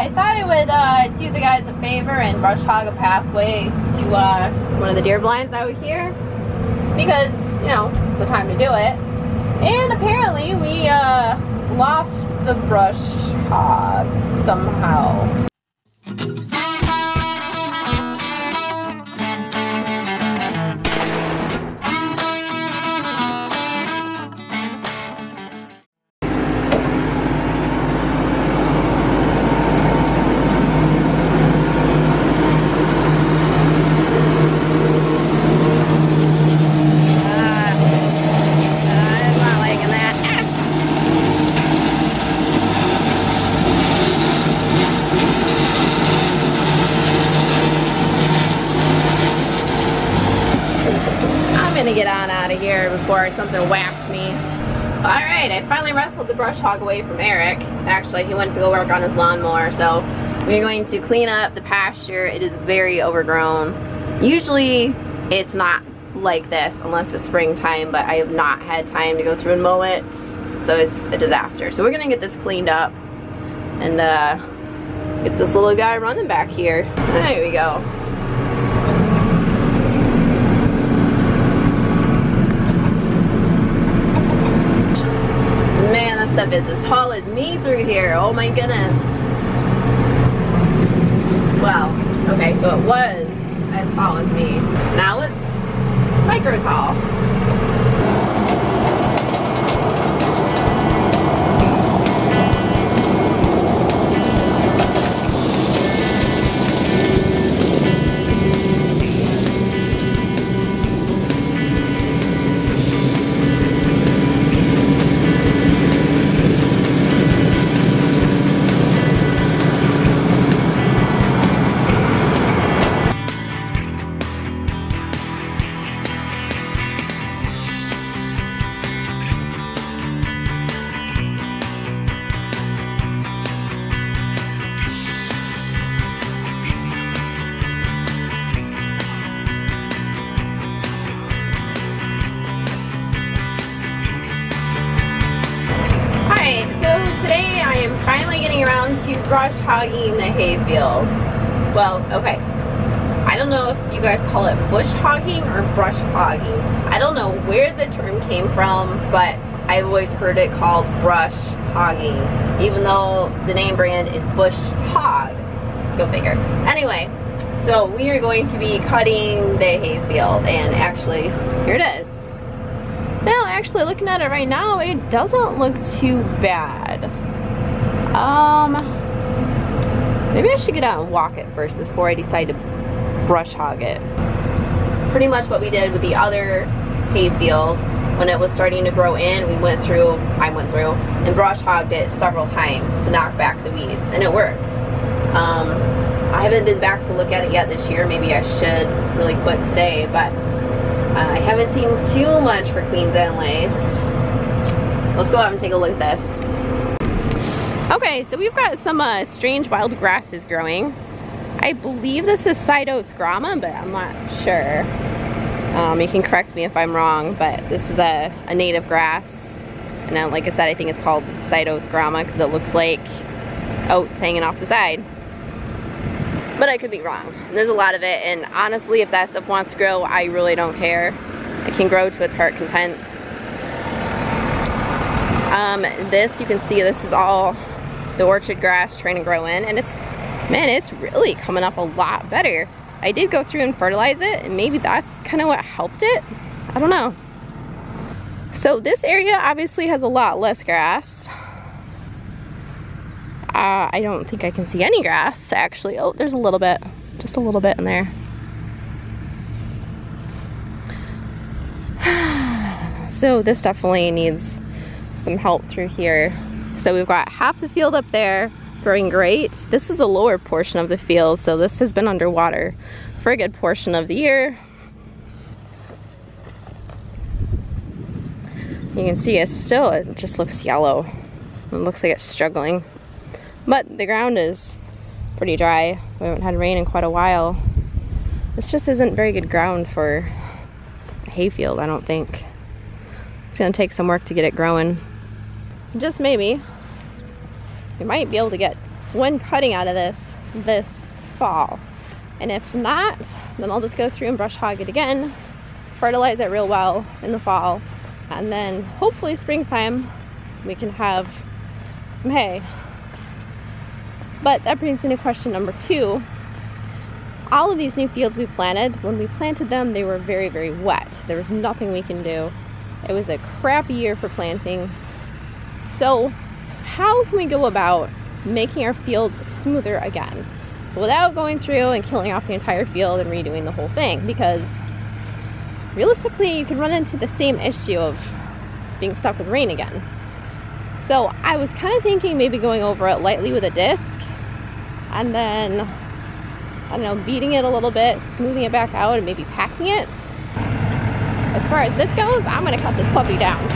I thought I would do the guys a favor and brush hog a pathway to one of the deer blinds out here, because, you know, it's the time to do it. And apparently we lost the brush hog somehow. Get on out of here before something whacks me. Alright, I finally wrestled the brush hog away from Eric. Actually, he went to go work on his lawnmower, so we're going to clean up the pasture. It is very overgrown. Usually, it's not like this unless it's springtime, but I have not had time to go through and mow it, so it's a disaster. So we're going to get this cleaned up and get this little guy running back here. There we go. Stuff is as tall as me through here. Oh my goodness. Well, okay, so it was as tall as me. Now it's micro tall. Brush hogging the hayfield. Well, okay. I don't know if you guys call it bush hogging or brush hogging. I don't know where the term came from, but I've always heard it called brush hogging, even though the name brand is Bush Hog. Go figure. Anyway, so we are going to be cutting the hayfield, and actually, here it is. Now, actually, looking at it right now, it doesn't look too bad. Maybe I should get out and walk it first before I decide to brush hog it. Pretty much what we did with the other hay field, when it was starting to grow in, I went through and brush hogged it several times to knock back the weeds, and it works. I haven't been back to look at it yet this year. Maybe I should really quit today, but I haven't seen too much for Queen Anne's lace. Let's go out and take a look at this. Okay, so we've got some strange wild grasses growing. I believe this is side oats grama, but I'm not sure. You can correct me if I'm wrong, but this is a native grass. And then, like I said, I think it's called side oats grama because it looks like oats hanging off the side. But I could be wrong. There's a lot of it, and honestly, if that stuff wants to grow, I really don't care. It can grow to its heart content. This, you can see, this is all the orchard grass trying to grow in, and it's really coming up a lot better. I did go through and fertilize it, and maybe that's kind of what helped it. I don't know. So this area obviously has a lot less grass. I don't think I can see any grass actually. Oh, there's a little bit, just a little bit in there. So this definitely needs some help through here. So we've got half the field up there growing great. This is the lower portion of the field, so this has been underwater for a good portion of the year. You can see it still, it just looks yellow. It looks like it's struggling. But the ground is pretty dry. We haven't had rain in quite a while. This just isn't very good ground for a hayfield, I don't think. It's gonna take some work to get it growing. Just maybe, you might be able to get one cutting out of this fall. And if not, then I'll just go through and brush hog it again, fertilize it real well in the fall, and then hopefully springtime we can have some hay. But that brings me to question number two. All of these new fields we planted, when we planted them, they were very, very wet. There was nothing we can do. It was a crappy year for planting. So how can we go about making our fields smoother again without going through and killing off the entire field and redoing the whole thing? Because realistically, you can run into the same issue of being stuck with rain again. So I was kind of thinking maybe going over it lightly with a disc and then, I don't know, beating it a little bit, smoothing it back out, and maybe packing it. As far as this goes, I'm gonna cut this puppy down.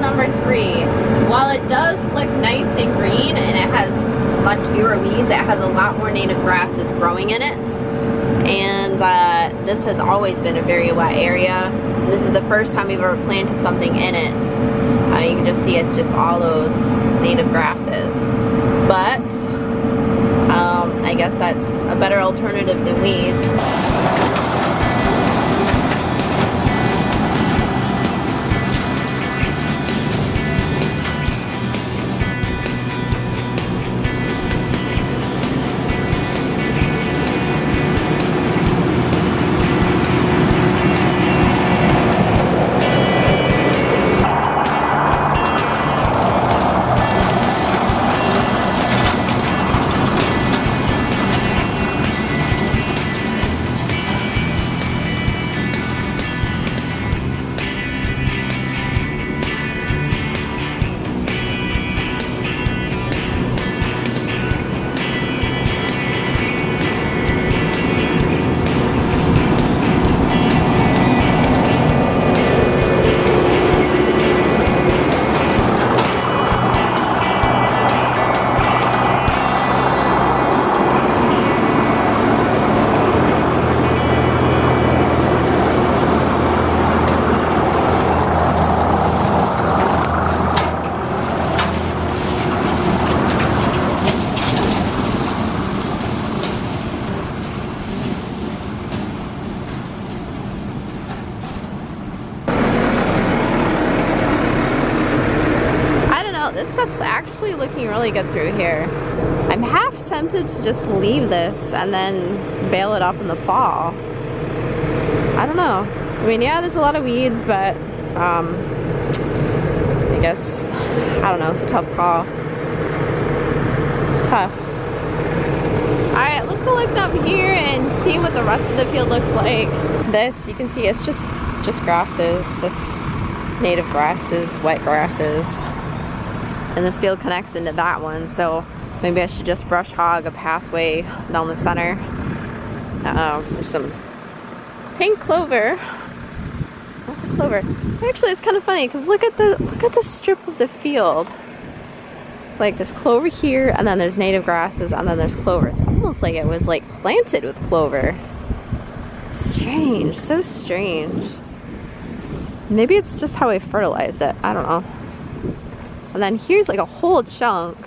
Number three, while it does look nice and green and it has much fewer weeds, it has a lot more native grasses growing in it, and this has always been a very wet area. This is the first time we've ever planted something in it. You can just see it's just all those native grasses, but I guess that's a better alternative than weeds. This stuff's actually looking really good through here. I'm half tempted to just leave this and then bale it up in the fall. I don't know. I mean, yeah, there's a lot of weeds, but I guess, I don't know, it's a tough call. It's tough. Alright, let's go look down here and see what the rest of the field looks like. This, you can see it's just grasses. It's native grasses, wet grasses. And this field connects into that one, so maybe I should just brush hog a pathway down the center. There's some pink clover. That's a clover. Actually, it's kind of funny because look at the strip of the field. It's like there's clover here, and then there's native grasses, and then there's clover. It's almost like it was like planted with clover. Strange, so strange. Maybe it's just how I fertilized it. I don't know. And then here's like a whole chunk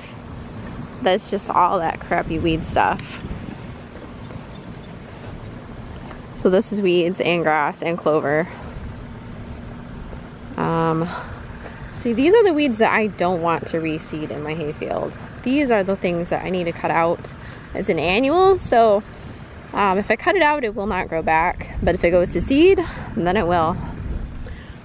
that's just all that crappy weed stuff. So this is weeds and grass and clover. See, these are the weeds that I don't want to reseed in my hayfield. These are the things that I need to cut out. It's an annual, so if I cut it out, it will not grow back. But if it goes to seed, then it will.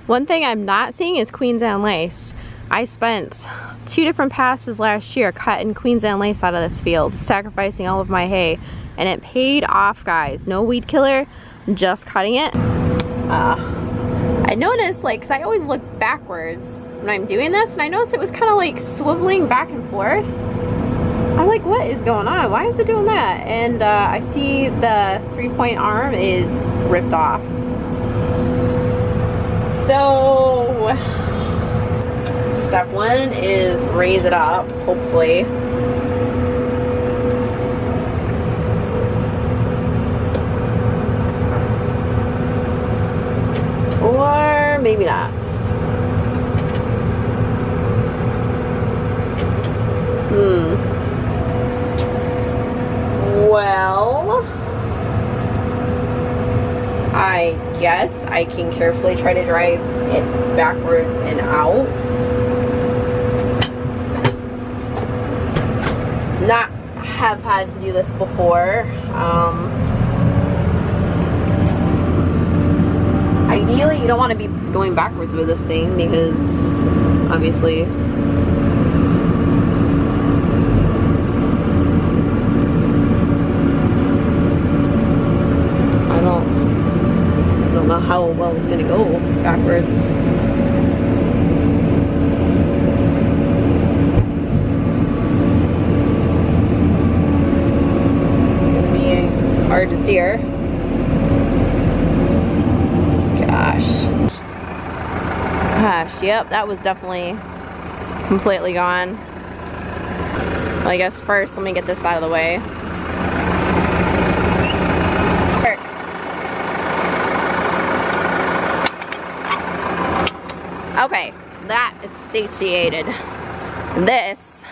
One thing I'm not seeing is Queen Anne's lace. I spent 2 different passes last year cutting Queen Anne's lace out of this field, sacrificing all of my hay, and it paid off, guys. No weed killer, just cutting it. I noticed, like, because I always look backwards when I'm doing this, and I noticed it was kind of like swiveling back and forth. I'm like, what is going on? Why is it doing that? And I see the 3-point arm is ripped off. So step 1 is raise it up, hopefully. Or maybe not. Well, I guess I can carefully try to drive it backwards and out. Not have had to do this before. Ideally, you don't want to be going backwards with this thing because obviously. I don't know how well it's gonna go backwards. Hard to steer. Gosh, yep, that was definitely completely gone. Well, I guess first let me get this out of the way. Okay, that is satiated. This,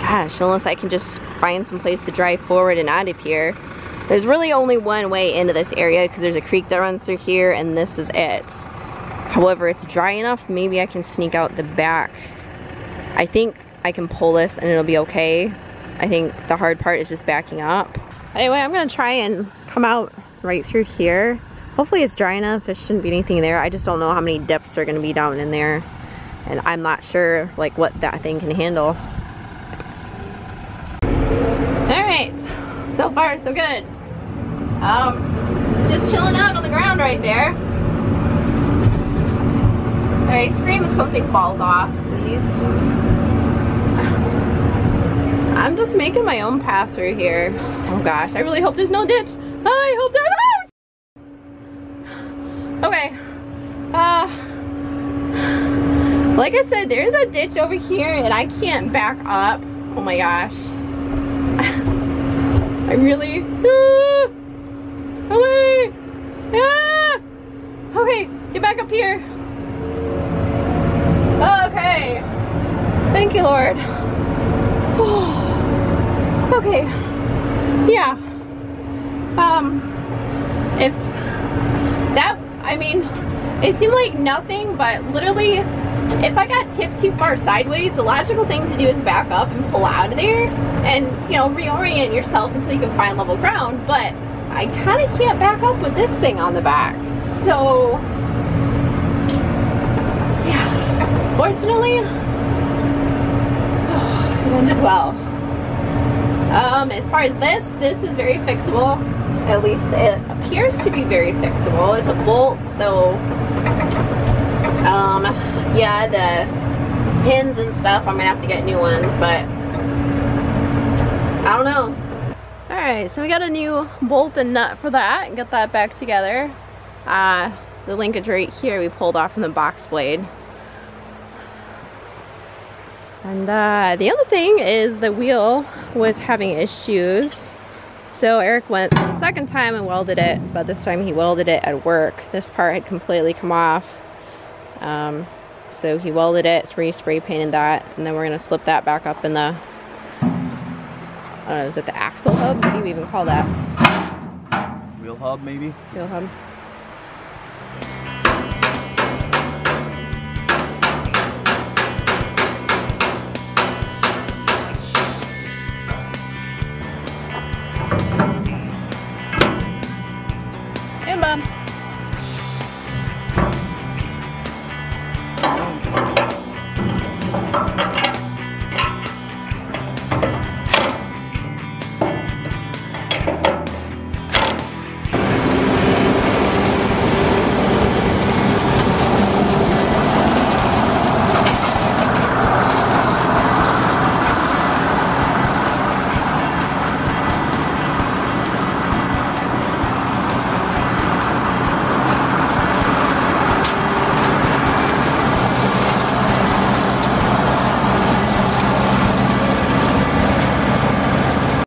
gosh, unless I can just find some place to drive forward and out of here. There's really only one way into this area because there's a creek that runs through here, and this is it. However, it's dry enough, maybe I can sneak out the back. I think I can pull this and it'll be okay. I think the hard part is just backing up. Anyway, I'm gonna try and come out right through here. Hopefully it's dry enough, there shouldn't be anything there. I just don't know how many dips are gonna be down in there, and I'm not sure like what that thing can handle. All right. So far, so good. It's just chilling out on the ground right there. I scream if something falls off, please. I'm just making my own path through here. Oh gosh, I really hope there's no ditch. I hope there's no ditch! Okay. Like I said, there's a ditch over here and I can't back up. Oh my gosh. I really, away, okay, get back up here, okay, thank you Lord, okay, yeah, if that, I mean, it seemed like nothing, but literally, if I got tipped too far sideways, the logical thing to do is back up and pull out of there and, you know, reorient yourself until you can find level ground, but I kind of can't back up with this thing on the back, so, yeah, fortunately, it ended well. As far as this is very fixable, at least it appears to be very fixable. It's a bolt, so, yeah, the pins and stuff, I'm gonna have to get new ones, but I don't know. Alright, so we got a new bolt and nut for that and got that back together. The linkage right here we pulled off from the box blade. And the other thing is the wheel was having issues. So Eric went the second time and welded it, but this time he welded it at work. This part had completely come off. So he welded it, spray painted that, and then we're gonna slip that back up in the, I don't know, is it the axle hub? What do you even call that? Wheel hub, maybe? Wheel hub.